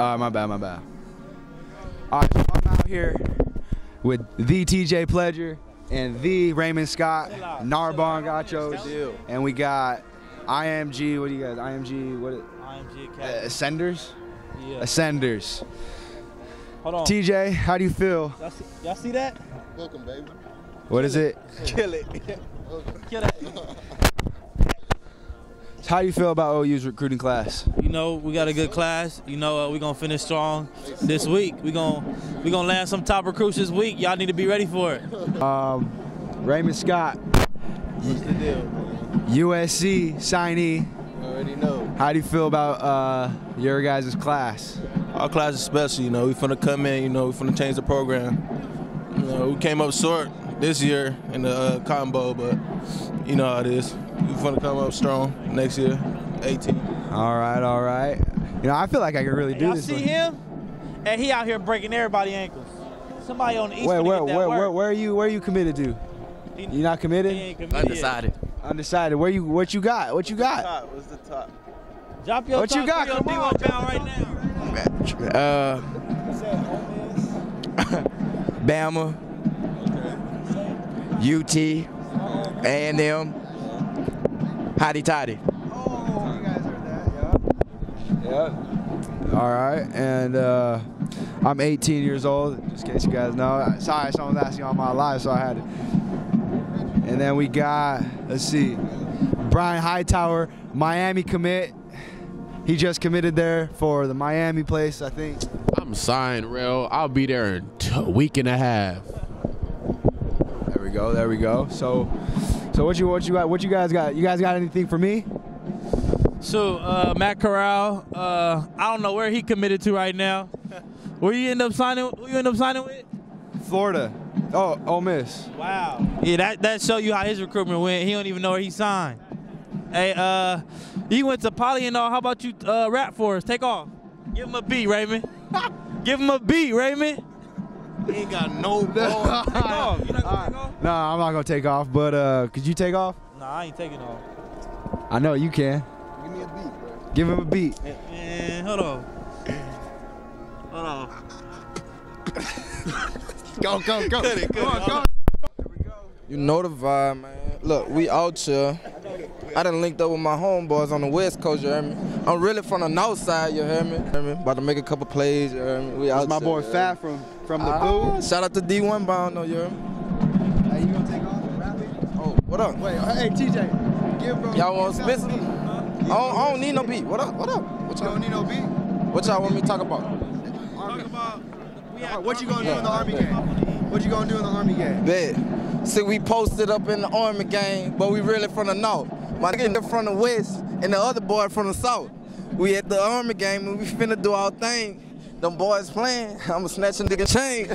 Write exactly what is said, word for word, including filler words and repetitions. All right, my bad, my bad. All right, so I'm out here with the T J Pledger and the Raymond Scott Narbon Gachos, and we got I M G. What do you guys? I M G. What? Is, I M G. Uh, Ascenders. Yeah. Ascenders. Hold on. T J, how do you feel? Y'all see, see that? Welcome, baby. What Kill is it? it? Kill it. Kill it. How do you feel about O U's recruiting class? You know, we got a good class. You know, uh, we're going to finish strong this week. We're going we gonna to land some top recruits this week. Y'all need to be ready for it. Um, Raymond Scott. What's the deal? U S C signee. Already know. How do you feel about uh, your guys' class? Our class is special, you know. We're finna come in, you know, we're finna change the program. You know, we came up short this year in the uh, Cotton Bowl, but you know how it is. We're finna come up strong next year, eighteen. All right, all right. You know, I feel like I can really do y'all this. You see one. him? And he out here breaking everybody's ankles. Somebody on the east. Wait, where, where, where, where are you? Where are you committed to? He, you not committed? He ain't committed? Undecided. Undecided. Where you? What you got? What you What's got? What's the top? Drop your what top you got? Come on, D one Bound right now. Uh, What's that? Bama, okay. U T, A and M, Hotty Toddy. Oh, you guys heard that, yeah. Yep. All right, and uh, I'm eighteen years old, just in case you guys know. Sorry, someone was asking all my life, so I had it. And then we got, let's see, Brian Hightower, Miami commit. He just committed there for the Miami place, I think. I'm signed, real. I'll be there in a week and a half. There we go. There we go. So, so what you what you got? What you guys got? You guys got anything for me? So, uh, Matt Corral. Uh, I don't know where he committed to right now. Where you end up signing? Who you end up signing with? Florida. Oh, Ole Miss. Wow. Yeah, that that show you how his recruitment went. He don't even know where he signed. Hey, uh, he went to Poly and all. How about you uh, rap for us? Take off. Give him a B, Raymond. Give him a B, Raymond. He ain't got no ball. Take off. You not gonna take off? Nah, I'm not gonna take off. But uh, could you take off? Nah, I ain't taking off. I know you can. Give me a beat, bro. Give him a beat. Man, man hold on. Hold on. Go, go, go. Cut it, cut on, it. Go. There we go. You know the vibe, man. Look, we out here. I done linked up with my homeboys on the West Coast, you hear me? I'm really from the North Side, you hear me? About to make a couple plays, you hear me? We out my boy Fat from, from the uh, booth. Shout out to D one Bound, though, you hear me? Hey, you gonna take off and rap it? Oh, what up? Wait, hey, T J, give bro. Y'all want to spit some? I don't need no beat. What up, what up? What you don't need no beat? What y'all want me to talk about? Talk about right, what you gonna yeah. do in the Army game? What you gonna do in the Army game? Bet. See, we posted up in the Army game, but we really from the North. My nigga from the West and the other boy from the South. We at the Army game and we finna do our thing. Them boys playing, I'ma snatch a nigga chain.